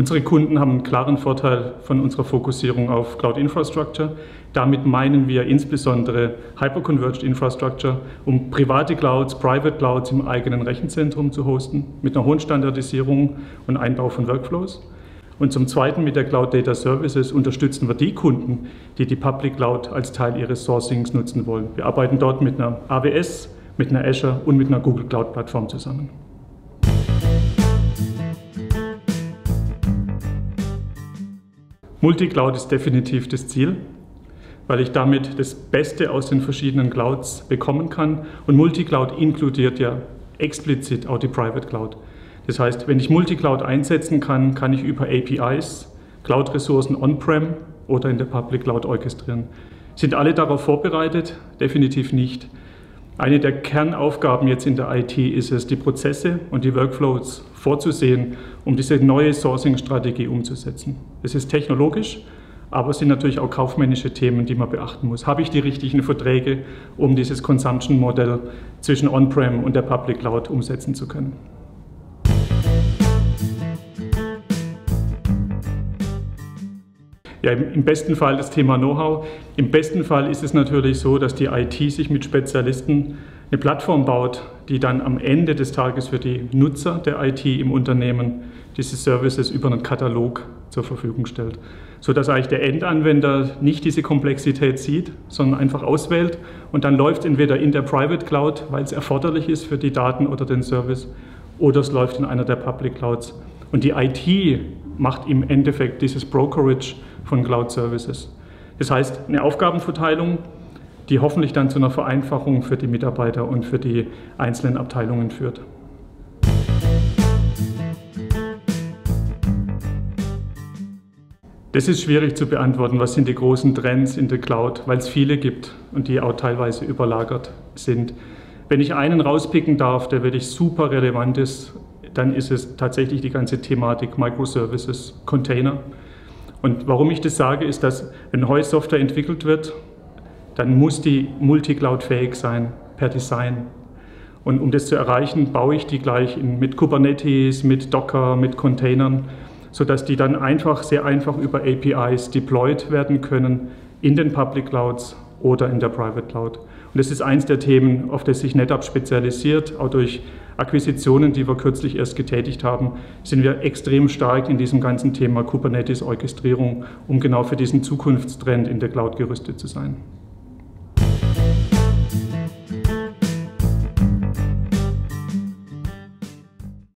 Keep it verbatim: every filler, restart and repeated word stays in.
Unsere Kunden haben einen klaren Vorteil von unserer Fokussierung auf Cloud Infrastructure. Damit meinen wir insbesondere Hyperconverged Infrastructure, um private Clouds, Private Clouds im eigenen Rechenzentrum zu hosten, mit einer hohen Standardisierung und Einbau von Workflows. Und zum Zweiten, mit der Cloud Data Services unterstützen wir die Kunden, die die Public Cloud als Teil ihres Sourcings nutzen wollen. Wir arbeiten dort mit einer A W S, mit einer Azure und mit einer Google Cloud Plattform zusammen. Multicloud ist definitiv das Ziel, weil ich damit das Beste aus den verschiedenen Clouds bekommen kann. Und Multicloud inkludiert ja explizit auch die Private Cloud. Das heißt, wenn ich Multicloud einsetzen kann, kann ich über A P Is Cloud-Ressourcen on-prem oder in der Public Cloud orchestrieren. Sind alle darauf vorbereitet? Definitiv nicht. Eine der Kernaufgaben jetzt in der I T ist es, die Prozesse und die Workflows vorzusehen, um diese neue Sourcing-Strategie umzusetzen. Es ist technologisch, aber es sind natürlich auch kaufmännische Themen, die man beachten muss. Habe ich die richtigen Verträge, um dieses Consumption-Modell zwischen On-Prem und der Public Cloud umsetzen zu können? Ja, im besten Fall das Thema Know-how. Im besten Fall ist es natürlich so, dass die I T sich mit Spezialisten eine Plattform baut, die dann am Ende des Tages für die Nutzer der I T im Unternehmen diese Services über einen Katalog zur Verfügung stellt, sodass eigentlich der Endanwender nicht diese Komplexität sieht, sondern einfach auswählt und dann läuft es entweder in der Private Cloud, weil es erforderlich ist für die Daten oder den Service, oder es läuft in einer der Public Clouds. Und die I T macht im Endeffekt dieses Brokerage von Cloud Services. Das heißt, eine Aufgabenverteilung, die hoffentlich dann zu einer Vereinfachung für die Mitarbeiter und für die einzelnen Abteilungen führt. Das ist schwierig zu beantworten, was sind die großen Trends in der Cloud, weil es viele gibt und die auch teilweise überlagert sind. Wenn ich einen rauspicken darf, der wirklich super relevant ist, dann ist es tatsächlich die ganze Thematik Microservices, Container. Und warum ich das sage, ist, dass wenn neue Software entwickelt wird, dann muss die Multicloud-fähig sein, per Design. Und um das zu erreichen, baue ich die gleich in, mit Kubernetes, mit Docker, mit Containern, sodass die dann einfach, sehr einfach über A P Is deployed werden können in den Public Clouds oder in der Private Cloud. Und das ist eins der Themen, auf das sich NetApp spezialisiert, auch durch Akquisitionen, die wir kürzlich erst getätigt haben, sind wir extrem stark in diesem ganzen Thema Kubernetes-Orchestrierung, um genau für diesen Zukunftstrend in der Cloud gerüstet zu sein.